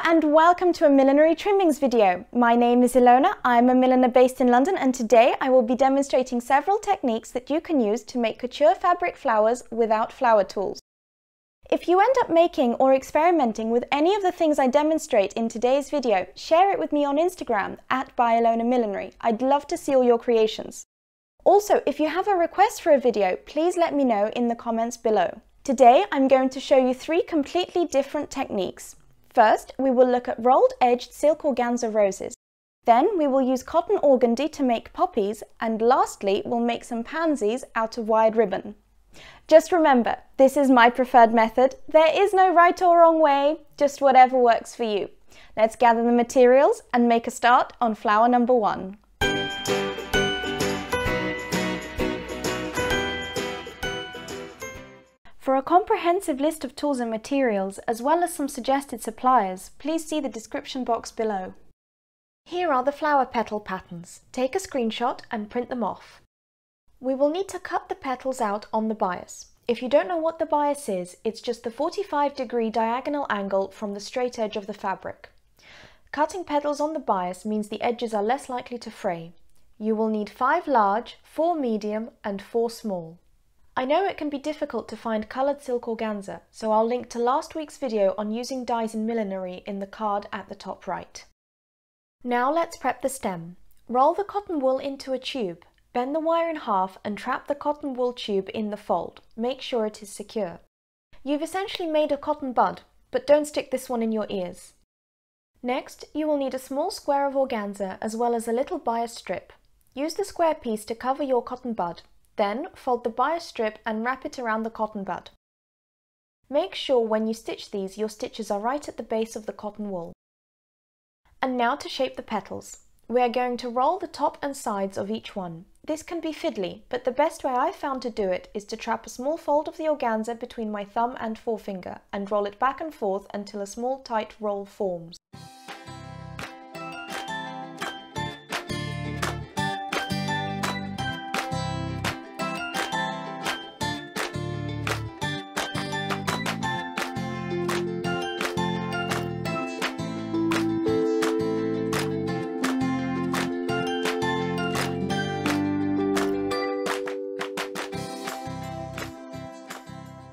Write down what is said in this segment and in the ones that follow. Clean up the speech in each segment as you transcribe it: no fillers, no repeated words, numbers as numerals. Hello and welcome to a millinery trimmings video. My name is Ilona, I'm a milliner based in London, and today I will be demonstrating several techniques that you can use to make couture fabric flowers without flower tools. If you end up making or experimenting with any of the things I demonstrate in today's video, share it with me on Instagram at By Ilona Millinery. I'd love to see all your creations. Also, if you have a request for a video, please let me know in the comments below. Today I'm going to show you three completely different techniques. First, we will look at rolled-edged silk organza roses. Then we will use cotton organdy to make poppies, and lastly we'll make some pansies out of wired ribbon. Just remember, this is my preferred method. There is no right or wrong way, just whatever works for you. Let's gather the materials and make a start on flower number one. For a comprehensive list of tools and materials, as well as some suggested suppliers, please see the description box below. Here are the flower petal patterns. Take a screenshot and print them off. We will need to cut the petals out on the bias. If you don't know what the bias is, it's just the 45-degree diagonal angle from the straight edge of the fabric. Cutting petals on the bias means the edges are less likely to fray. You will need 5 large, 4 medium and 4 small. I know it can be difficult to find coloured silk organza, so I'll link to last week's video on using dyes in millinery in the card at the top right. Now let's prep the stem. Roll the cotton wool into a tube, bend the wire in half and trap the cotton wool tube in the fold. Make sure it is secure. You've essentially made a cotton bud, but don't stick this one in your ears. Next, you will need a small square of organza as well as a little bias strip. Use the square piece to cover your cotton bud. Then, fold the bias strip and wrap it around the cotton bud. Make sure when you stitch these, your stitches are right at the base of the cotton wool. And now to shape the petals. We are going to roll the top and sides of each one. This can be fiddly, but the best way I've found to do it is to trap a small fold of the organza between my thumb and forefinger and roll it back and forth until a small tight roll forms.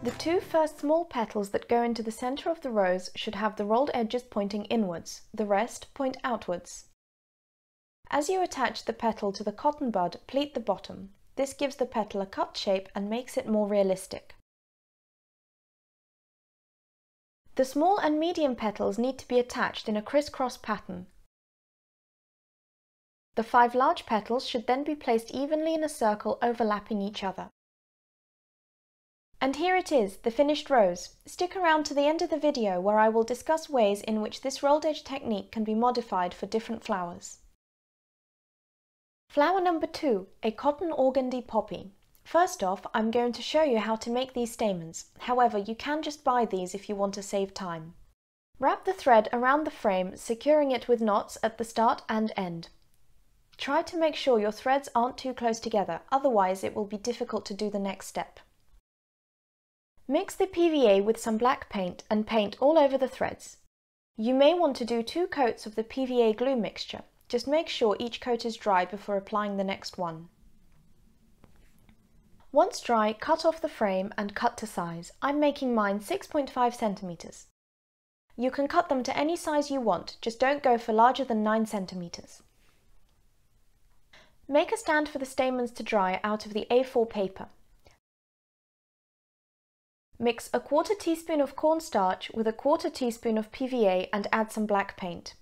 The two first small petals that go into the centre of the rose should have the rolled edges pointing inwards, the rest point outwards. As you attach the petal to the cotton bud, pleat the bottom. This gives the petal a cut shape and makes it more realistic. The small and medium petals need to be attached in a criss-cross pattern. The 5 large petals should then be placed evenly in a circle overlapping each other. And here it is, the finished rose. Stick around to the end of the video where I will discuss ways in which this rolled edge technique can be modified for different flowers. Flower number 2, a cotton organdy poppy. First off, I'm going to show you how to make these stamens. However, you can just buy these if you want to save time. Wrap the thread around the frame, securing it with knots at the start and end. Try to make sure your threads aren't too close together, otherwise it will be difficult to do the next step. Mix the PVA with some black paint and paint all over the threads. You may want to do 2 coats of the PVA glue mixture. Just make sure each coat is dry before applying the next one. Once dry, cut off the frame and cut to size. I'm making mine 6.5 centimeters. You can cut them to any size you want, just don't go for larger than 9 centimeters. Make a stand for the stamens to dry out of the A4 paper. Mix a 1/4 teaspoon of cornstarch with a 1/4 teaspoon of PVA and add some black paint.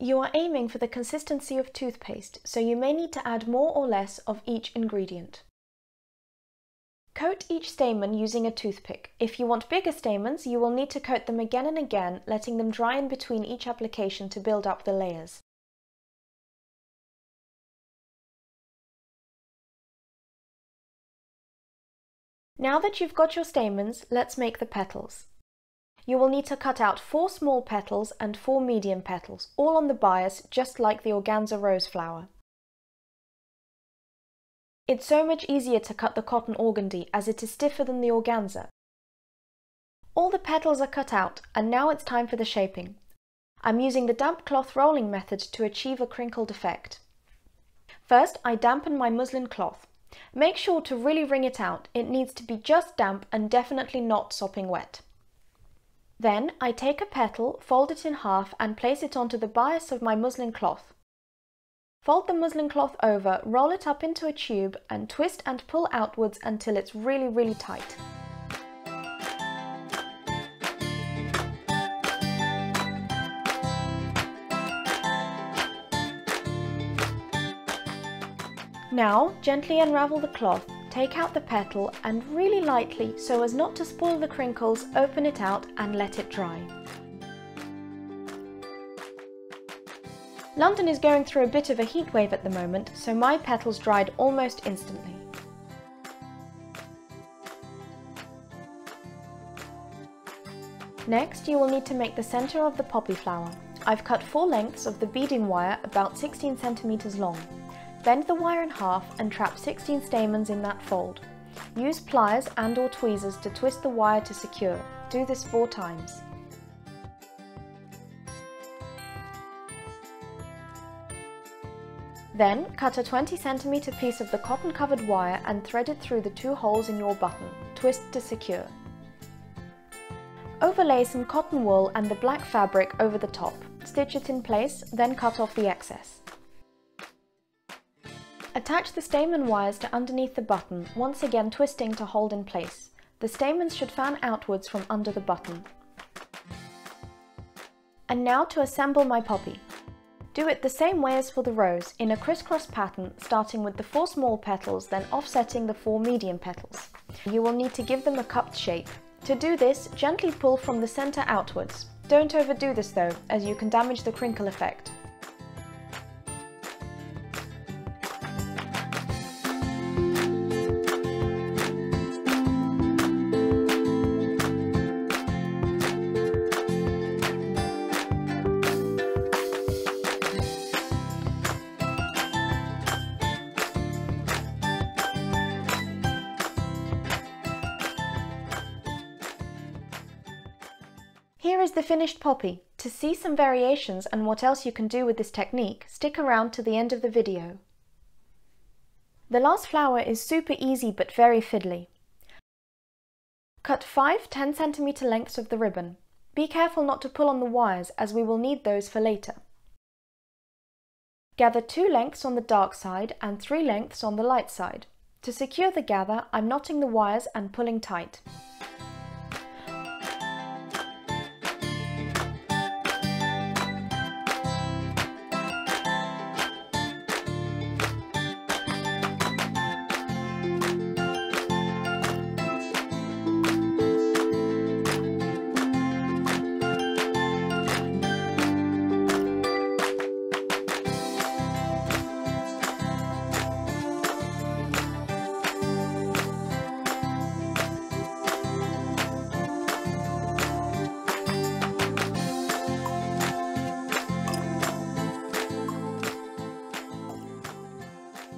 You are aiming for the consistency of toothpaste, so you may need to add more or less of each ingredient. Coat each stamen using a toothpick. If you want bigger stamens, you will need to coat them again and again, letting them dry in between each application to build up the layers. Now that you've got your stamens, let's make the petals. You will need to cut out 4 small petals and 4 medium petals, all on the bias, just like the organza rose flower. It's so much easier to cut the cotton organdy as it is stiffer than the organza. All the petals are cut out, and now it's time for the shaping. I'm using the damp cloth rolling method to achieve a crinkled effect. First, I dampen my muslin cloth. Make sure to really wring it out. It needs to be just damp and definitely not sopping wet. Then I take a petal, fold it in half and place it onto the bias of my muslin cloth. Fold the muslin cloth over, roll it up into a tube and twist and pull outwards until it's really tight. Now, gently unravel the cloth, take out the petal and really lightly, so as not to spoil the crinkles, open it out and let it dry. London is going through a bit of a heatwave at the moment, so my petals dried almost instantly. Next, you will need to make the centre of the poppy flower. I've cut 4 lengths of the beading wire about 16 centimetres long. Bend the wire in half and trap 16 stamens in that fold. Use pliers and/or tweezers to twist the wire to secure. Do this 4 times. Then, cut a 20 cm piece of the cotton-covered wire and thread it through the 2 holes in your button. Twist to secure. Overlay some cotton wool and the black fabric over the top. Stitch it in place, then cut off the excess. Attach the stamen wires to underneath the button, once again twisting to hold in place. The stamens should fan outwards from under the button. And now to assemble my poppy. Do it the same way as for the rose, in a crisscross pattern, starting with the 4 small petals, then offsetting the 4 medium petals. You will need to give them a cupped shape. To do this, gently pull from the centre outwards. Don't overdo this though, as you can damage the crinkle effect. Here is the finished poppy. To see some variations and what else you can do with this technique, stick around to the end of the video. The last flower is super easy but very fiddly. Cut 5 10 cm lengths of the ribbon. Be careful not to pull on the wires, as we will need those for later. Gather 2 lengths on the dark side and 3 lengths on the light side. To secure the gather, I'm knotting the wires and pulling tight.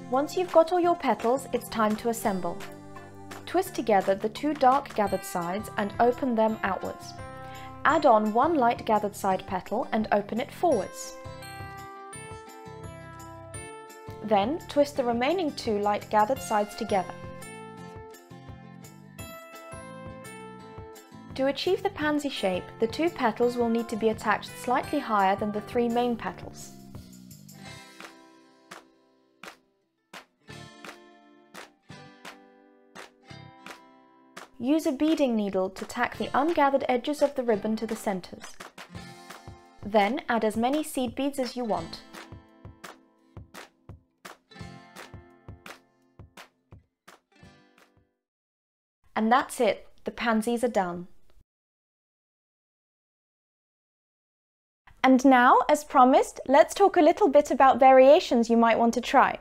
Once you've got all your petals, it's time to assemble. Twist together the 2 dark gathered sides and open them outwards. Add on 1 light gathered side petal and open it forwards. Then twist the remaining 2 light gathered sides together. To achieve the pansy shape, the 2 petals will need to be attached slightly higher than the 3 main petals. Use a beading needle to tack the ungathered edges of the ribbon to the centres. Then add as many seed beads as you want. And that's it, the pansies are done. And now, as promised, let's talk a little bit about variations you might want to try.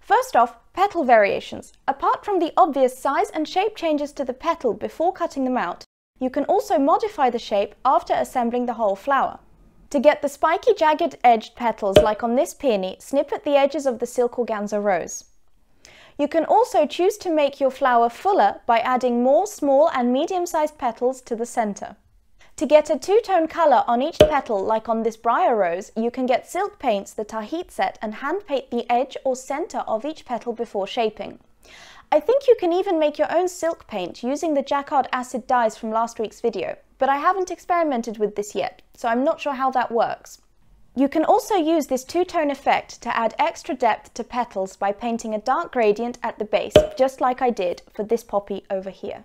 First off, petal variations. Apart from the obvious size and shape changes to the petal before cutting them out, you can also modify the shape after assembling the whole flower. To get the spiky, jagged-edged petals like on this peony, snip at the edges of the silk organza rose. You can also choose to make your flower fuller by adding more small and medium-sized petals to the centre. To get a two-tone colour on each petal, like on this briar rose, you can get silk paints that are heat set and hand paint the edge or centre of each petal before shaping. I think you can even make your own silk paint using the Jacquard acid dyes from last week's video, but I haven't experimented with this yet, so I'm not sure how that works. You can also use this two-tone effect to add extra depth to petals by painting a dark gradient at the base, just like I did for this poppy over here.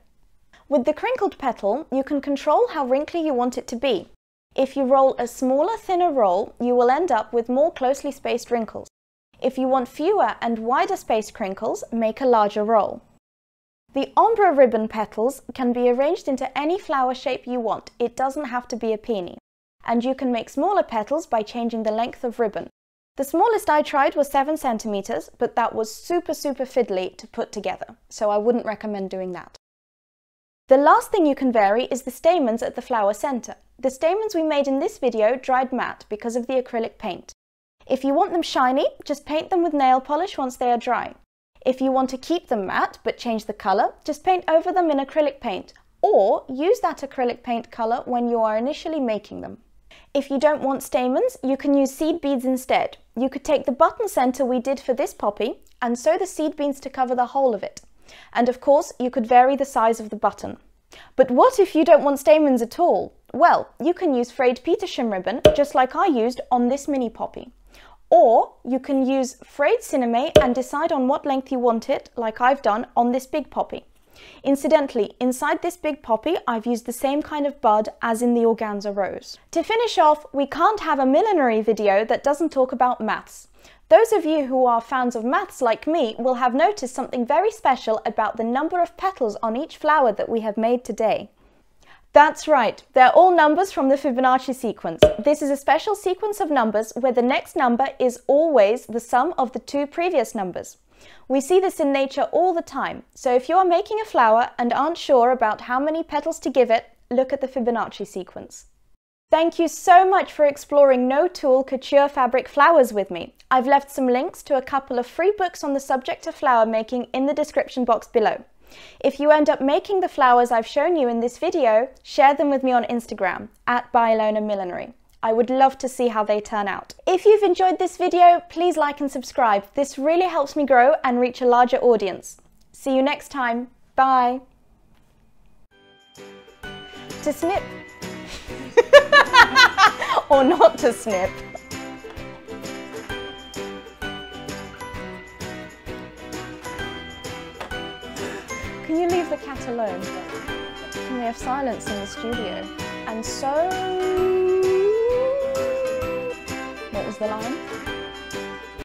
With the crinkled petal, you can control how wrinkly you want it to be. If you roll a smaller, thinner roll, you will end up with more closely spaced wrinkles. If you want fewer and wider spaced crinkles, make a larger roll. The ombre ribbon petals can be arranged into any flower shape you want, it doesn't have to be a peony. And you can make smaller petals by changing the length of ribbon. The smallest I tried was 7 centimeters, but that was super fiddly to put together, so I wouldn't recommend doing that. The last thing you can vary is the stamens at the flower center. The stamens we made in this video dried matte because of the acrylic paint. If you want them shiny, just paint them with nail polish once they are dry. If you want to keep them matte but change the colour, just paint over them in acrylic paint, or use that acrylic paint colour when you are initially making them. If you don't want stamens, you can use seed beads instead. You could take the button centre we did for this poppy and sew the seed beads to cover the whole of it. And of course, you could vary the size of the button. But what if you don't want stamens at all? Well, you can use frayed Petersham ribbon, just like I used on this mini poppy. Or you can use frayed cinnamay and decide on what length you want it, like I've done on this big poppy. Incidentally, inside this big poppy, I've used the same kind of bud as in the organza rose. To finish off, we can't have a millinery video that doesn't talk about maths. Those of you who are fans of maths like me will have noticed something very special about the number of petals on each flower that we have made today. That's right, they're all numbers from the Fibonacci sequence. This is a special sequence of numbers where the next number is always the sum of the two previous numbers. We see this in nature all the time, so if you are making a flower and aren't sure about how many petals to give it, look at the Fibonacci sequence. Thank you so much for exploring No Tool Couture Fabric Flowers with me. I've left some links to a couple of free books on the subject of flower making in the description box below. If you end up making the flowers I've shown you in this video, share them with me on Instagram, @ByIlonaMillinery. I would love to see how they turn out. If you've enjoyed this video, please like and subscribe. This really helps me grow and reach a larger audience. See you next time. Bye. To snip or not to snip. Can you leave the cat alone? Can we have silence in the studio? And so... what was the line?